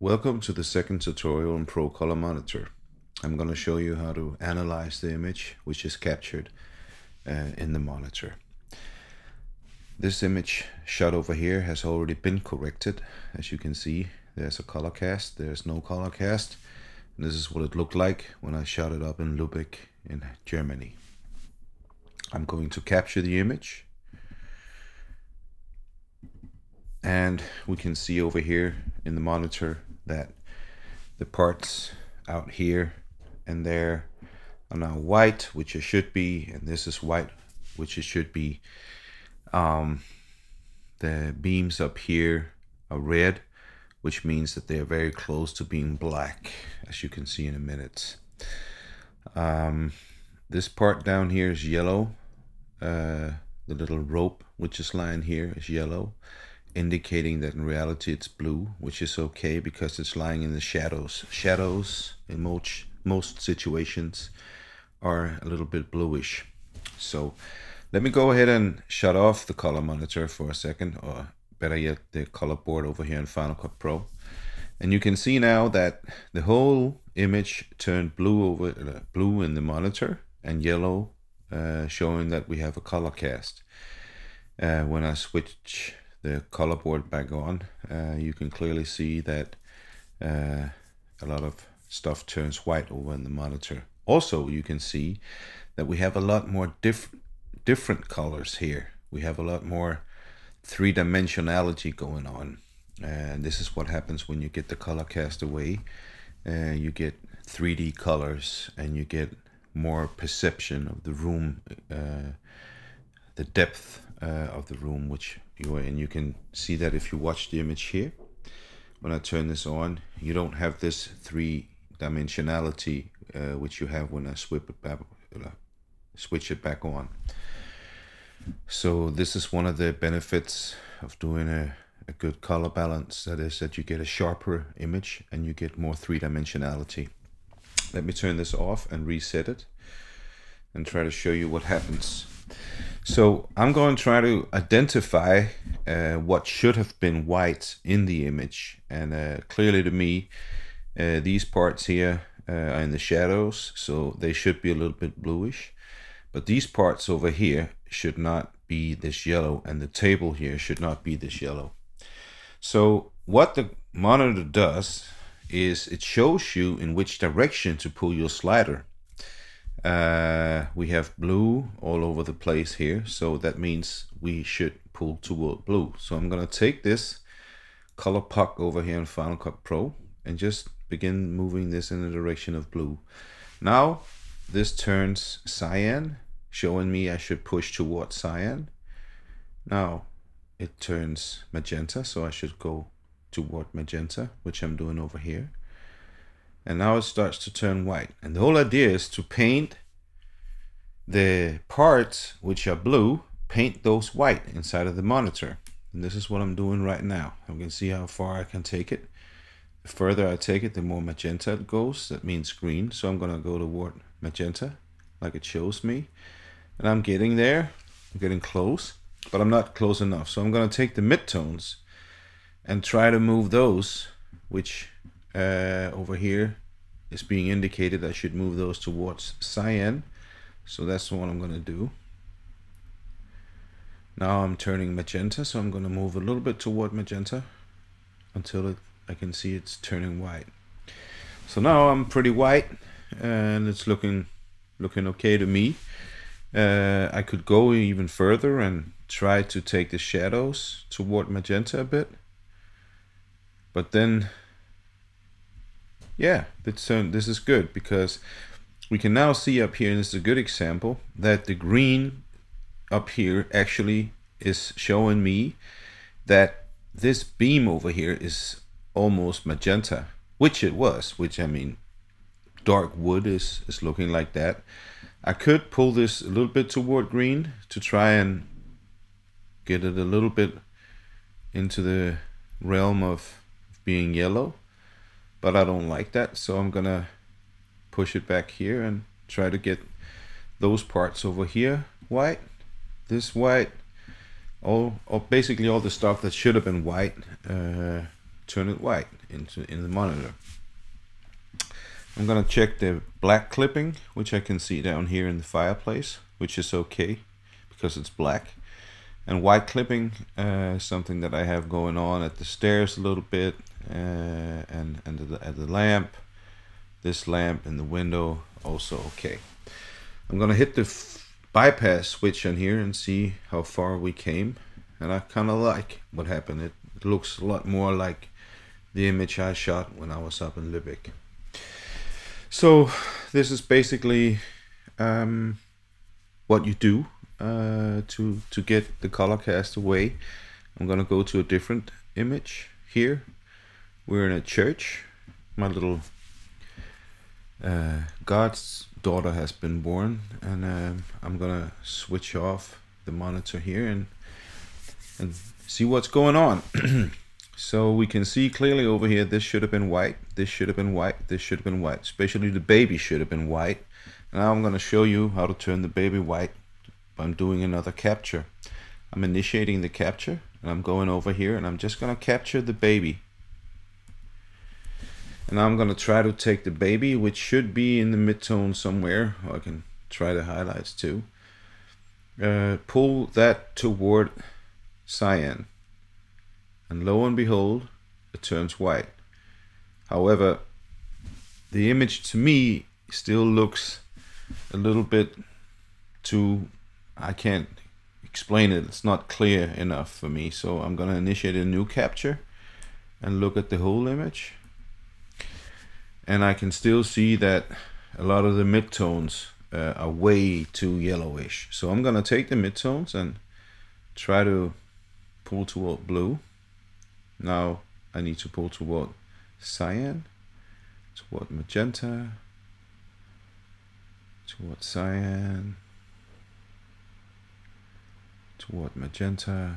Welcome to the second tutorial on Pro Color Monitor. I'm going to show you how to analyze the image which is captured in the monitor. This image shot over here has already been corrected. As you can see, there's a color cast, there's no color cast. And this is what it looked like when I shot it up in Lübeck in Germany. I'm going to capture the image. And we can see over here in the monitor that the parts out here and there are now white, which it should be, and this is white, which it should be. The beams up here are red, which means that they are very close to being black, as you can see in a minute. This part down here is yellow. The little rope which is lying here is yellow, indicating that in reality it's blue, which is okay because it's lying in the shadows. Shadows in most situations are a little bit bluish. So let me go ahead and shut off the color monitor for a second, or better yet, the color board over here in Final Cut Pro. And you can see now that the whole image turned blue over blue in the monitor and yellow, showing that we have a color cast. When I switch the color board back on, you can clearly see that a lot of stuff turns white over in the monitor. Also, you can see that we have a lot more different colors here. We have a lot more three-dimensionality going on. And this is what happens when you get the color cast away. You get 3D colors and you get more perception of the room, the depth of the room which you are in. You can see that if you watch the image here. When I turn this on, you don't have this three-dimensionality which you have when I switch it back on. So this is one of the benefits of doing a good color balance, that is that you get a sharper image and you get more three-dimensionality. Let me turn this off and reset it and try to show you what happens. So I'm going to try to identify what should have been white in the image, and clearly to me these parts here are in the shadows, so they should be a little bit bluish, but these parts over here should not be this yellow, and the table here should not be this yellow. So what the monitor does is it shows you in which direction to pull your slider. We have blue all over the place here, so that means we should pull toward blue. So I'm going to take this color puck over here in Final Cut Pro and just begin moving this in the direction of blue. Now this turns cyan, showing me I should push toward cyan. Now it turns magenta, so I should go toward magenta, which I'm doing over here. And now it starts to turn white. And the whole idea is to paint the parts which are blue, paint those white inside of the monitor. And this is what I'm doing right now. You can see how far I can take it. The further I take it, the more magenta it goes. That means green. So I'm going to go toward magenta, like it shows me. And I'm getting there. I'm getting close, but I'm not close enough. So I'm going to take the midtones and try to move those, which over here is being indicated I should move those towards cyan. So that's what I'm going to do. Now I'm turning magenta, so I'm going to move a little bit toward magenta until I can see it's turning white. So now I'm pretty white and it's looking okay to me. I could go even further and try to take the shadows toward magenta a bit, but then yeah, this is good because we can now see up here, and this is a good example, that the green up here actually is showing me that this beam over here is almost magenta, which it was, which I mean, dark wood is looking like that. I could pull this a little bit toward green to try and get it a little bit into the realm of being yellow. But I don't like that, so I'm gonna push it back here and try to get those parts over here white, this white, all, or basically all the stuff that should have been white, turn it white. in the monitor. I'm gonna check the black clipping, which I can see down here in the fireplace, which is okay because it's black. And white clipping, something that I have going on at the stairs a little bit, and at the lamp, this lamp in the window, also okay. I'm gonna hit the bypass switch on here and see how far we came. And I kind of like what happened. It looks a lot more like the image I shot when I was up in Lübeck. So this is basically what you do to get the color cast away. I'm gonna go to a different image here. We're in a church. My little God's daughter has been born, and I'm gonna switch off the monitor here and see what's going on. So we can see clearly over here, this should have been white, this should have been white, this should have been white, especially the baby should have been white. Now I'm gonna show you how to turn the baby white. I'm doing another capture. I'm initiating the capture, and I'm going over here, and I'm just gonna capture the baby. And I'm gonna try to take the baby, which should be in the mid-tone somewhere. I can try the highlights too. Pull that toward cyan, and lo and behold, it turns white. However, the image to me still looks a little bit too, I can't explain it, it's not clear enough for me. So I'm gonna initiate a new capture and look at the whole image, and I can still see that a lot of the midtones are way too yellowish. So I'm gonna take the midtones and try to pull toward blue. Now I need to pull toward cyan, toward magenta, toward cyan, toward magenta.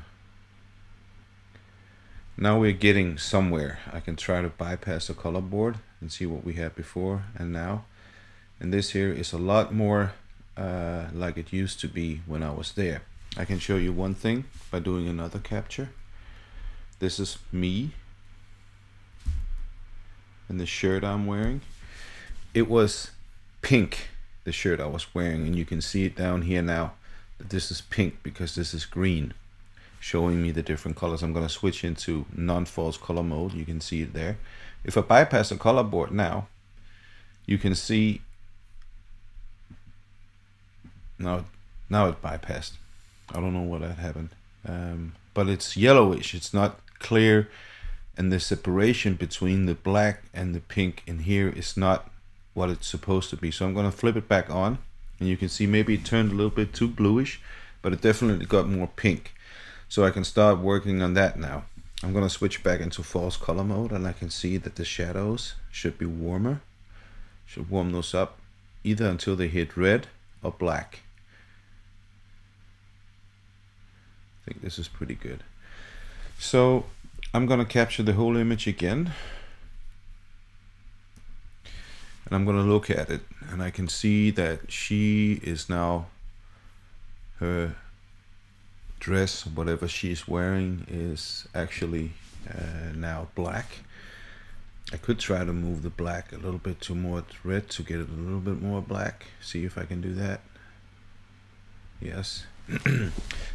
Now we're getting somewhere. I can try to bypass the color board and see what we had before and now. And this here is a lot more like it used to be when I was there. I can show you one thing by doing another capture. This is me and the shirt I'm wearing. It was pink, the shirt I was wearing, and you can see it down here now that this is pink because this is green, showing me the different colors. I'm gonna switch into non-false color mode. You can see it there. If I bypass the color board now, you can see now it bypassed. I don't know what that happened, but it's yellowish. It's not clear, and the separation between the black and the pink in here is not what it's supposed to be. So I'm gonna flip it back on, and you can see maybe it turned a little bit too bluish, but it definitely got more pink. So I can start working on that now. I'm gonna switch back into false color mode, and I can see that the shadows should be warmer. Should warm those up either until they hit red or black. I think this is pretty good. So I'm gonna capture the whole image again, and I'm gonna look at it, and I can see that she is now, her dress, whatever she's wearing, is actually now black. I could try to move the black a little bit to more red to get it a little bit more black. See if I can do that. Yes.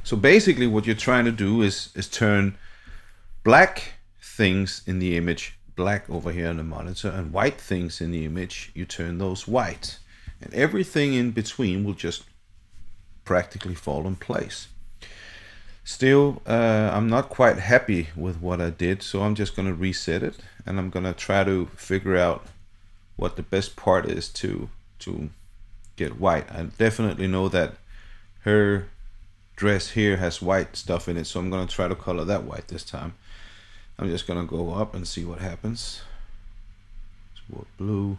So basically what you're trying to do is turn black things in the image black over here on the monitor, and white things in the image, you turn those white, and everything in between will just practically fall in place. Still, I'm not quite happy with what I did, so I'm just gonna reset it, and I'm gonna try to figure out what the best part is to get white. I definitely know that her dress here has white stuff in it, so I'm gonna try to color that white this time. I'm just gonna go up and see what happens. Toward blue,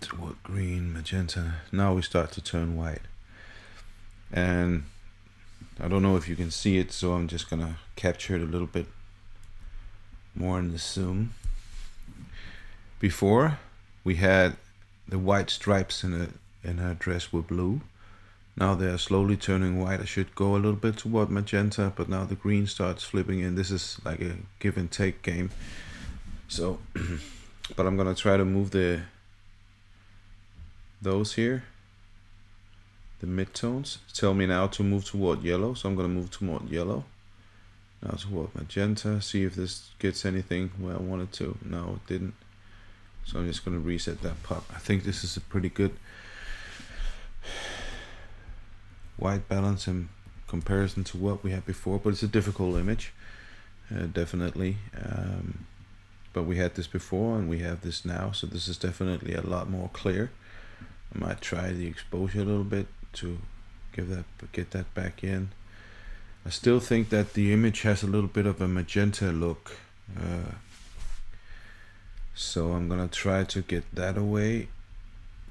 toward green, magenta. Now we start to turn white, and I don't know if you can see it, so I'm just gonna capture it a little bit more in the zoom. Before, we had the white stripes in her dress were blue. Now they are slowly turning white. I should go a little bit toward magenta, but now the green starts flipping in. This is like a give and take game. So, but I'm gonna try to move those here, the midtones. Tell me now to move toward yellow, so I'm gonna move toward yellow. Now toward magenta, see if this gets anything where I wanted to. No, it didn't. So I'm just gonna reset that pop. I think this is a pretty good white balance in comparison to what we had before, but it's a difficult image, definitely. But we had this before and we have this now, so this is definitely a lot more clear. I might try the exposure a little bit to get that back in. I still think that the image has a little bit of a magenta look, so I'm gonna try to get that away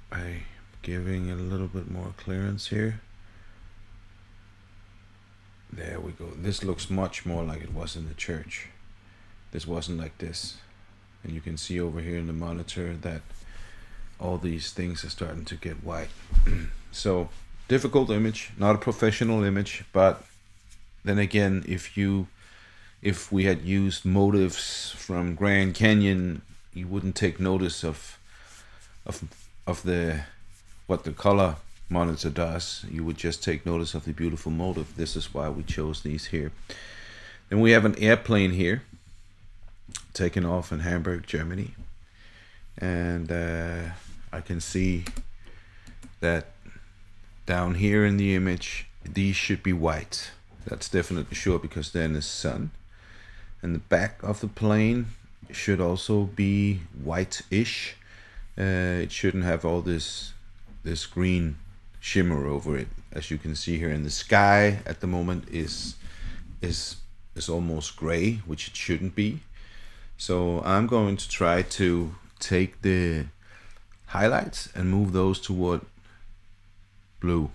by giving it a little bit more clearance here. There we go. This looks much more like it was in the church. This wasn't like this. And you can see over here in the monitor that all these things are starting to get white. So, difficult image, not a professional image, but then again, if we had used motives from Grand Canyon, you wouldn't take notice of what the color monitor does. You would just take notice of the beautiful motive. This is why we chose these here. Then we have an airplane here, taken off in Hamburg, Germany. And I can see that down here in the image, these should be white. That's definitely sure, because then is sun. And the back of the plane should also be white-ish. It shouldn't have all this green shimmer over it, as you can see here. And the sky at the moment is almost gray, which it shouldn't be. So I'm going to try to take the highlights and move those toward blue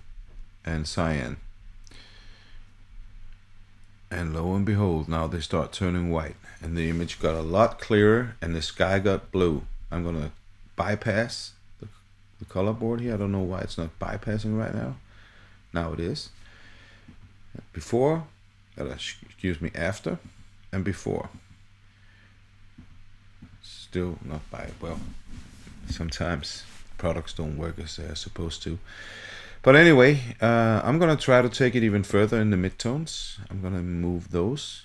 and cyan. And lo and behold, now they start turning white, and the image got a lot clearer and the sky got blue. I'm gonna bypass the color board here. I don't know why it's not bypassing right now. Now it is. Before, excuse me, after and before. Still not by it. Well, sometimes products don't work as they're supposed to. But anyway, I'm gonna try to take it even further in the midtones. I'm gonna move those,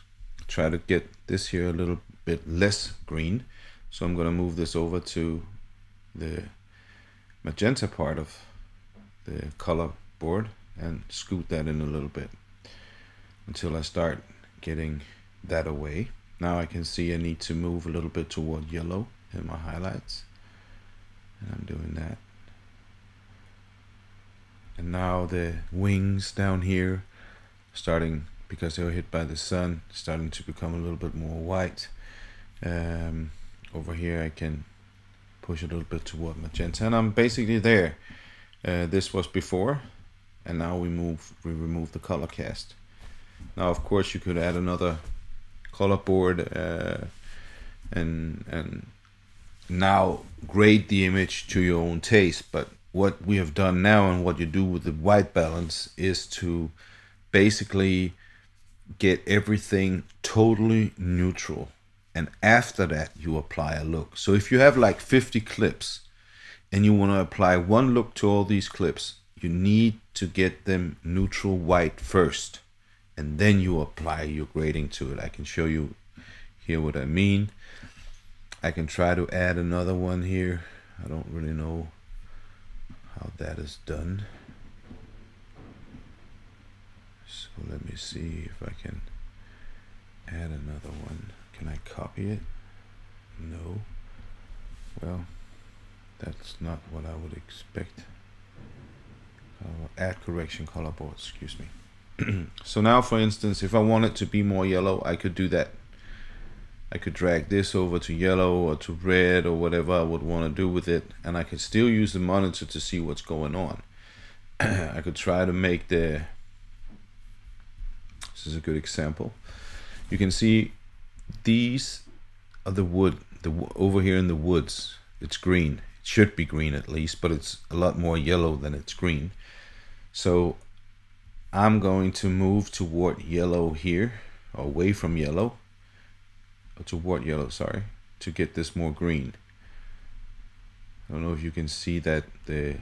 try to get this here a little bit less green. So I'm gonna move this over to the magenta part of the color board and scoot that in a little bit until I start getting that away. Now I can see I need to move a little bit toward yellow in my highlights, and I'm doing that. And now the wings down here, starting, because they were hit by the sun, starting to become a little bit more white. Over here I can push a little bit toward magenta, and I'm basically there. This was before, and now we remove the color cast. Now of course you could add another color board and now grade the image to your own taste, but what we have done now and what you do with the white balance is to basically get everything totally neutral, and after that you apply a look. So if you have like 50 clips and you want to apply one look to all these clips, you need to get them neutral white first, and then you apply your grading to it. I can show you here what I mean. I can try to add another one here. I don't really know how that is done. So let me see if I can add another one. Can I copy it? No. Well, that's not what I would expect. Add correction color board, excuse me. So now, for instance, if I want it to be more yellow, I could do that. I could drag this over to yellow or to red or whatever I would want to do with it, and I could still use the monitor to see what's going on. I could try to make the... This is a good example. You can see these are the wood. Over here in the woods, it's green. It should be green at least, but it's a lot more yellow than it's green. So I'm going to move toward yellow here, away from yellow, toward yellow, sorry, to get this more green. I don't know if you can see that the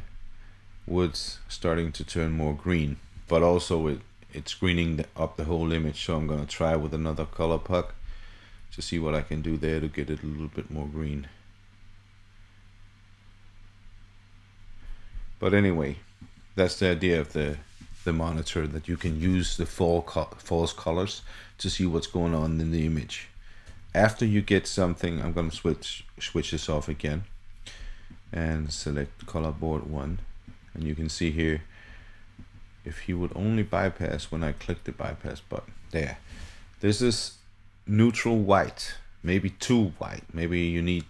wood's starting to turn more green, but also it's greening up the whole image. So I'm going to try with another color puck to see what I can do there to get it a little bit more green. But anyway, that's the idea of the monitor, that you can use the false colors to see what's going on in the image. After you get something, I'm going to switch this off again and select color board 1, and you can see here if he would only bypass when I click the bypass button. There, this is neutral white, maybe too white, maybe you need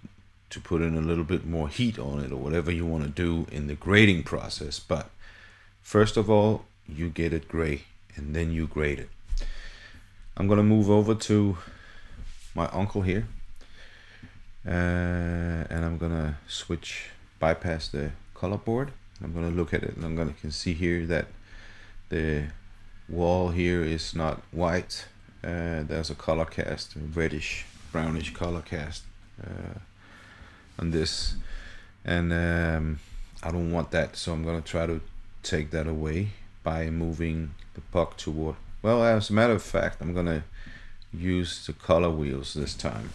to put in a little bit more heat on it or whatever you want to do in the grading process. But first of all, you get it gray and then you grade it. I'm gonna move over to my uncle here, and I'm gonna bypass the color board. I'm gonna look at it and can see here that the wall here is not white. There's a color cast, a reddish brownish color cast on this, and I don't want that, so I'm gonna try to take that away by moving the puck toward, well, as a matter of fact, I'm gonna use the color wheels this time,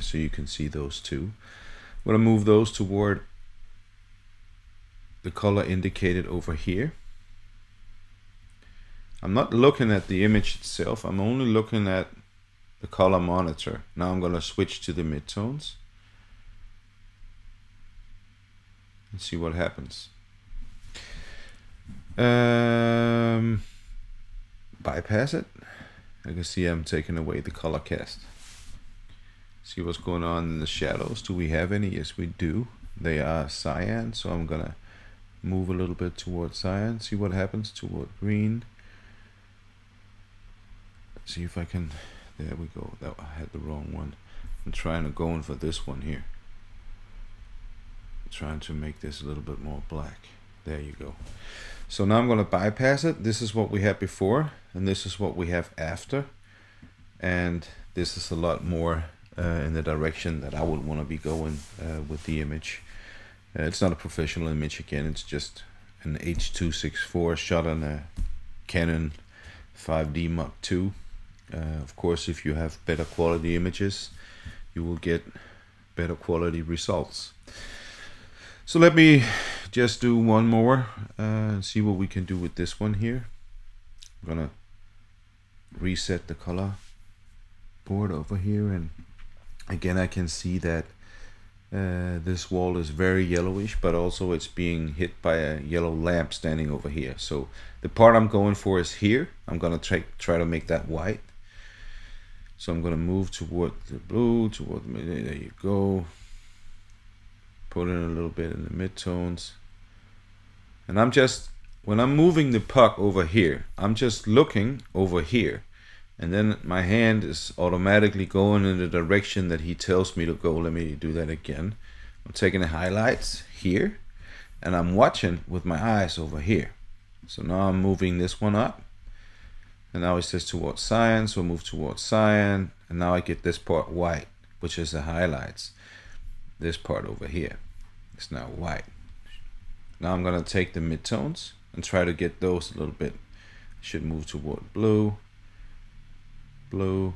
so you can see those two. I'm gonna move those toward the color indicated over here. I'm not looking at the image itself, I'm only looking at the color monitor. Now I'm gonna switch to the midtones and see what happens. Bypass it. I can see I'm taking away the color cast. See what's going on in the shadows. Do we have any? Yes, we do. They are cyan, so I'm gonna move a little bit towards cyan, see what happens toward green. See if I can, there we go. That, I had the wrong one. I'm trying to go in for this one here. Trying to make this a little bit more black. There you go. So now I'm going to bypass it. This is what we had before, and this is what we have after, and this is a lot more in the direction that I would want to be going with the image. It's not a professional image again, it's just an H.264 shot on a Canon 5D Mark II. Of course, if you have better quality images, you will get better quality results. So let me just do one more and see what we can do with this one here. I'm gonna reset the color board over here, and again I can see that this wall is very yellowish, but also it's being hit by a yellow lamp standing over here. So the part I'm going for is here. I'm gonna try to make that white. So I'm gonna move toward the blue, there you go. Put in a little bit in the midtones, and I'm just, when I'm moving the puck over here, I'm just looking over here, and then my hand is automatically going in the direction that he tells me to go. Let me do that again. I'm taking the highlights here, and I'm watching with my eyes over here. So now I'm moving this one up, and now it says towards cyan, so move towards cyan, and now I get this part white, which is the highlights. This part over here, it's now white. Now I'm gonna take the midtones and try to get those a little bit. I should move toward blue, blue,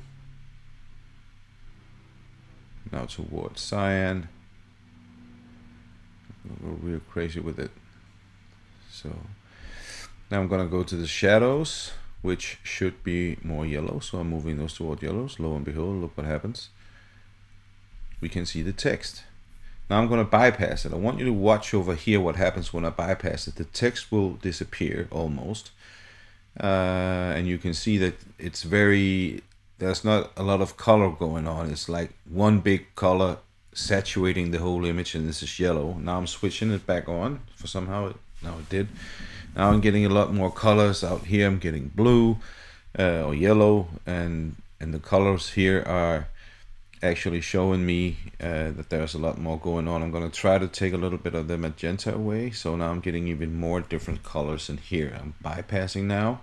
now toward cyan. I'm gonna go real crazy with it. So now I'm gonna go to the shadows, which should be more yellow, so I'm moving those toward yellows. Lo and behold, look what happens. We can see the text. Now I'm going to bypass it. I want you to watch over here what happens when I bypass it. The text will disappear almost, and you can see that it's very, there's not a lot of color going on. It's like one big color saturating the whole image, and this is yellow. Now I'm switching it back on for somehow it, now it did. Now I'm getting a lot more colors out here. I'm getting blue or yellow, and the colors here are actually showing me that there's a lot more going on. I'm going to try to take a little bit of the magenta away, so now I'm getting even more different colors in here. I'm bypassing now.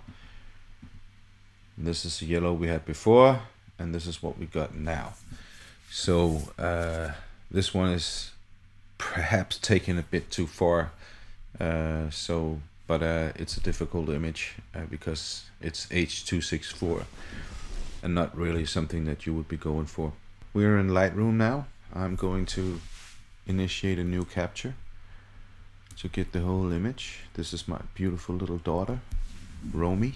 This is the yellow we had before, and this is what we got now. So this one is perhaps taken a bit too far, but it's a difficult image because it's H.264 and not really something that you would be going for. We're in Lightroom now. I'm going to initiate a new capture to get the whole image. This is my beautiful little daughter, Romy.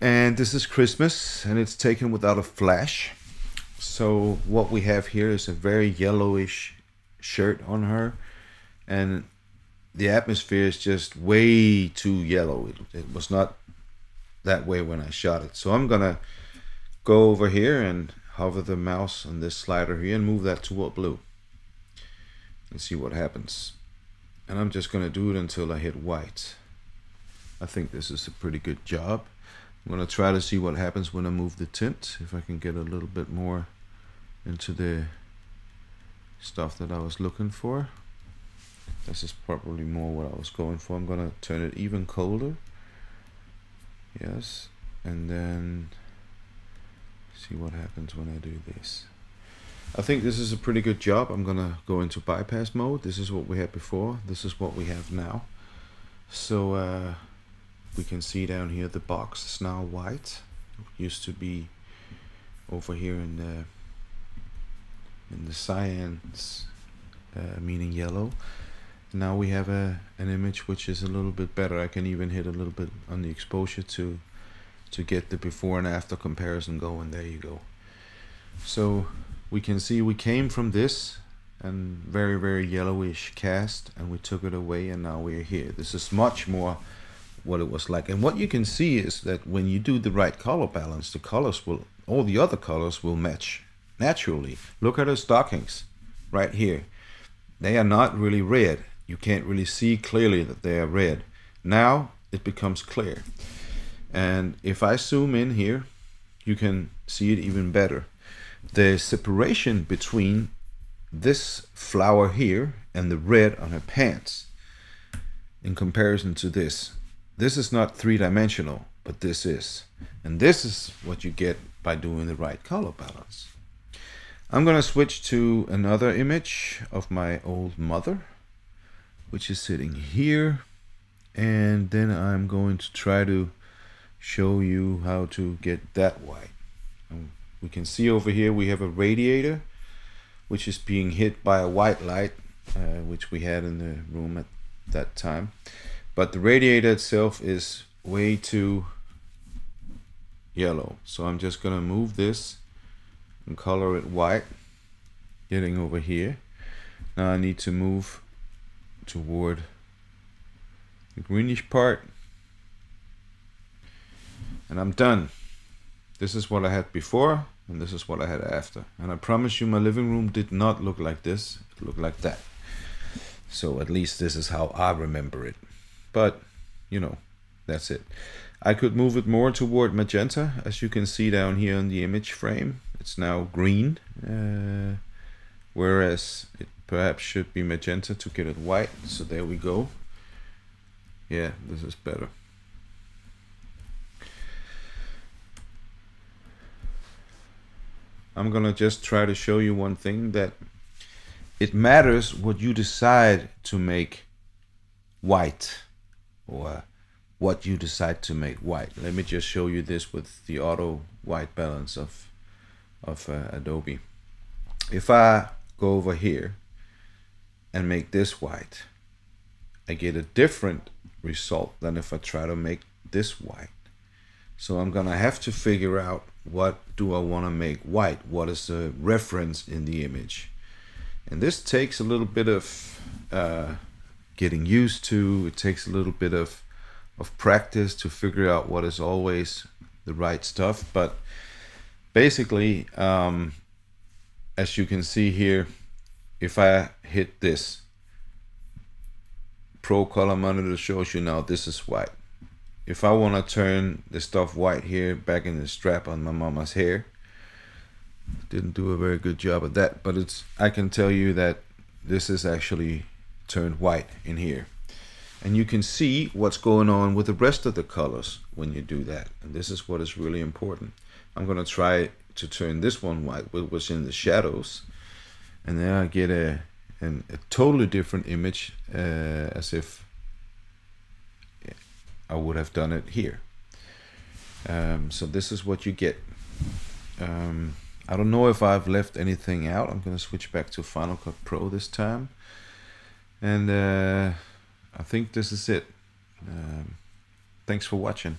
And this is Christmas, and it's taken without a flash. So what we have here is a very yellowish shirt on her, and the atmosphere is just way too yellow. It was not that way when I shot it. So I'm gonna go over here and hover the mouse on this slider here and move that toward blue and see what happens. And I'm just gonna do it until I hit white. I think this is a pretty good job. I'm gonna try to see what happens when I move the tint, if I can get a little bit more into the stuff that I was looking for. This is probably more what I was going for. I'm gonna turn it even colder. Yes, and then see what happens when I do this. I think this is a pretty good job. I'm gonna go into bypass mode. This is what we had before. This is what we have now. So we can see down here the box is now white. It used to be over here in the cyans, meaning yellow. Now we have an image which is a little bit better. I can even hit a little bit on the exposure to get the before and after comparison going. There you go. So we can see we came from this and very, very yellowish cast, and we took it away, and now we're here. This is much more what it was like. And what you can see is that when you do the right color balance, the colors will, all the other colors will match naturally. Look at her stockings right here. They are not really red. You can't really see clearly that they are red. Now it becomes clear. And if I zoom in here, you can see it even better. The separation between this flower here and the red on her pants in comparison to this. This is not three-dimensional, but this is. And this is what you get by doing the right color balance. I'm gonna switch to another image of my old mother, which is sitting here. And then I'm going to try to show you how to get that white. And we can see over here we have a radiator, which is being hit by a white light, which we had in the room at that time. But the radiator itself is way too yellow. So I'm just gonna move this and color it white, getting over here. Now I need to move toward the greenish part. And I'm done. This is what I had before, and this is what I had after. And I promise you, my living room did not look like this. It looked like that. So at least this is how I remember it. But, you know, that's it. I could move it more toward magenta, as you can see down here in the image frame. It's now green, whereas it perhaps should be magenta to get it white. So there we go. Yeah, this is better. I'm gonna just try to show you one thing, that it matters what you decide to make white, or what you decide to make white. Let me just show you this with the auto white balance of Adobe. If I go over here and make this white, I get a different result than if I try to make this white. So I'm gonna have to figure out, what do I want to make white? What is the reference in the image? And this takes a little bit of getting used to. It takes a little bit of practice to figure out what is always the right stuff. But basically, as you can see here, if I hit this, Pro Color Monitor shows you now this is white. If I want to turn the stuff white here back in the strap on my mama's hair, Didn't do a very good job of that, but it's, I can tell you that this is actually turned white in here. And you can see what's going on with the rest of the colors when you do that. And this is what is really important. I'm going to try to turn this one white, which was in the shadows. And then I get a totally different image, as if I would have done it here. So this is what you get. I don't know if I've left anything out. I'm going to switch back to Final Cut Pro this time. And I think this is it. Thanks for watching.